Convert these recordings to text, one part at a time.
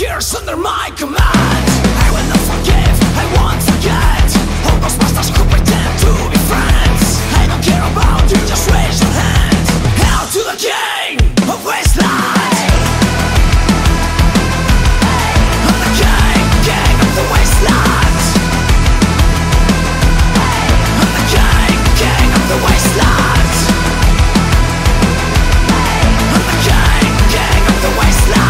years under my command. I will not forgive, I won't forget all those bastards who pretend to be friends. I don't care about you, just raise your hand out to the king of wasteland. I'm the king, king of the wasteland. I'm the king, king of the wasteland. I'm the king, king of the wasteland.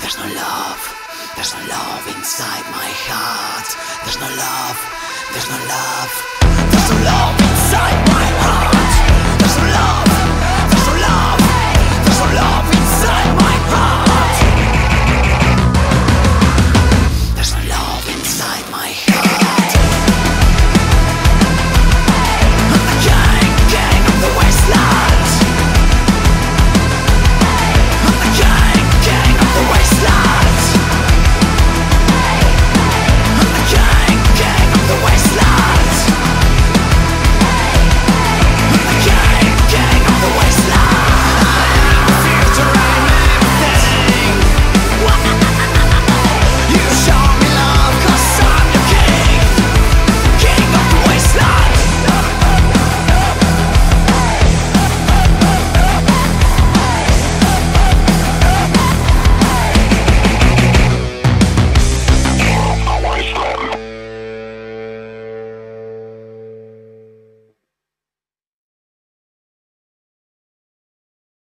There's no love, there's no love, there's no love.